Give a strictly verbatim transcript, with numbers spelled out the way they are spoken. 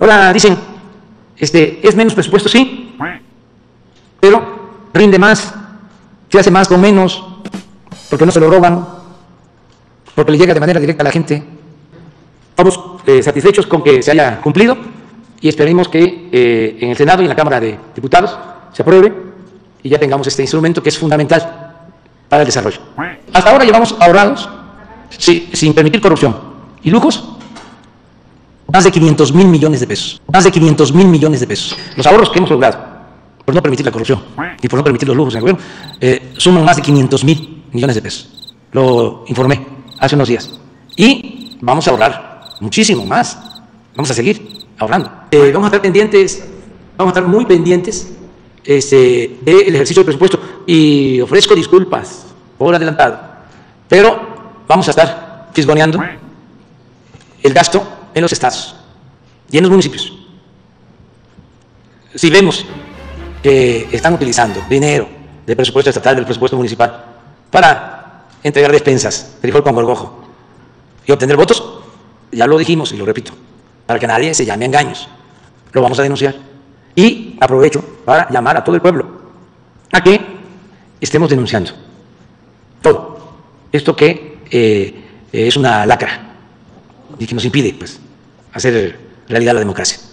Ahora dicen, este, es menos presupuesto, sí, pero rinde más, se hace más con menos, porque no se lo roban, porque le llega de manera directa a la gente. Estamos eh, satisfechos con que se haya cumplido y esperemos que eh, en el Senado y en la Cámara de Diputados se apruebe y ya tengamos este instrumento que es fundamental para el desarrollo. Hasta ahora llevamos ahorrados, sí, sin permitir corrupción y lujos, más de quinientos mil millones de pesos, más de quinientos mil millones de pesos. Los ahorros que hemos logrado por no permitir la corrupción y por no permitir los lujos en el gobierno eh, suman más de quinientos mil millones de pesos. Lo informé hace unos días. Y vamos a ahorrar muchísimo más. Vamos a seguir ahorrando. Eh, vamos a estar pendientes, vamos a estar muy pendientes este, del ejercicio del presupuesto. Y ofrezco disculpas por adelantado, pero vamos a estar fisgoneando el gasto en los estados y en los municipios. Si vemos que están utilizando dinero del presupuesto estatal, del presupuesto municipal, para entregar despensas, frijol con gorgojo, y obtener votos, ya lo dijimos y lo repito, para que nadie se llame a engaños, lo vamos a denunciar. Y aprovecho para llamar a todo el pueblo a que estemos denunciando todo esto que eh, es una lacra y que nos impide, pues, hacer realidad la democracia.